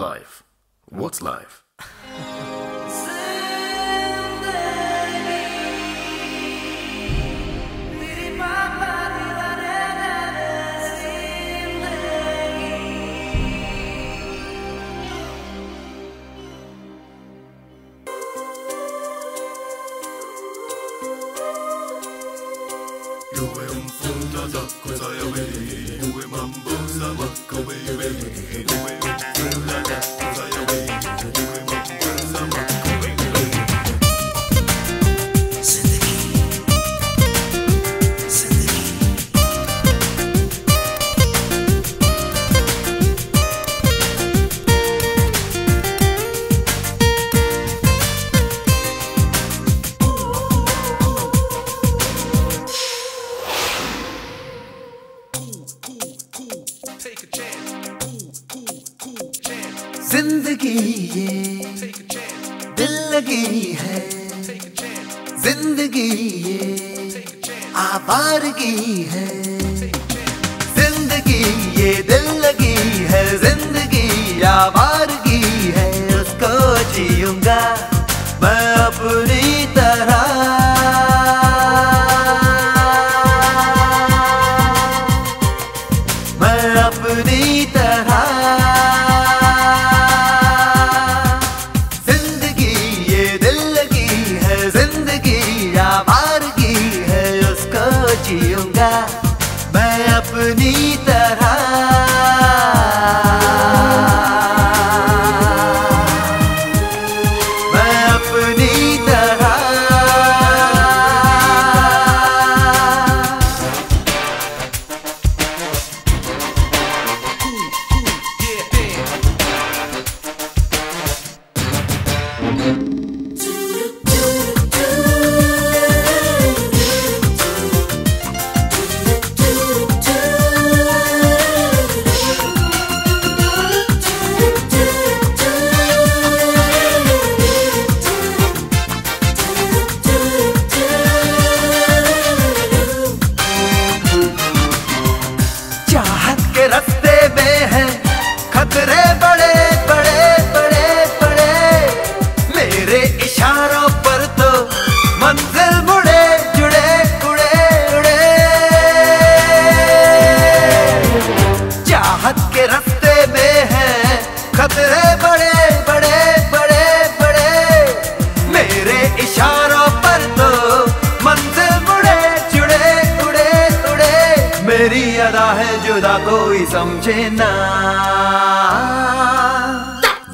life? What's life? जिंदगी ये दिल लगी है, जिंदगी ये आवारगी है, जिंदगी ये दिल लगी है, जिंदगी आवारगी है, उसको जीऊंगा मैं अपनी तरह।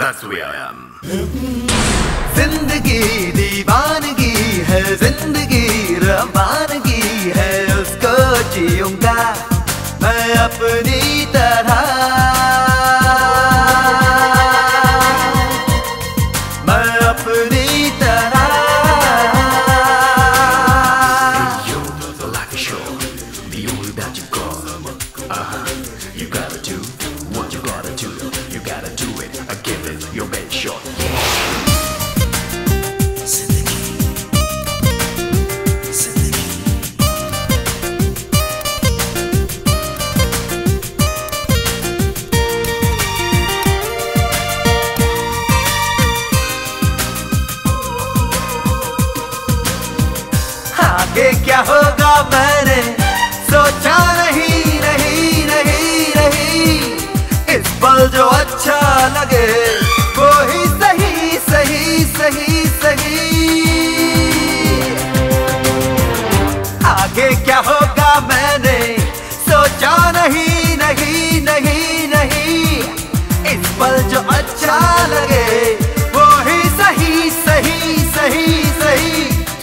That's where I am. Zindagi दीवानगी है, जिंदगी रवानगी है, उसको जीऊंगा मैं अपनी तरह। आगे क्या होगा मैंने सोचा नहीं, नहीं, नहीं, नहीं, इस पल जो अच्छा लगे वो ही सही, सही, सही, सही। आगे क्या होगा मैंने सोचा नहीं, नहीं, नहीं, नहीं, इस पल जो अच्छा लगे वो ही सही, सही, सही, सही।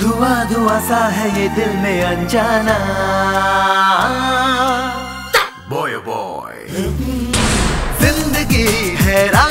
धुआं धुआं सा है ये दिल में अनजाना। बॉय बॉय जिंदगी है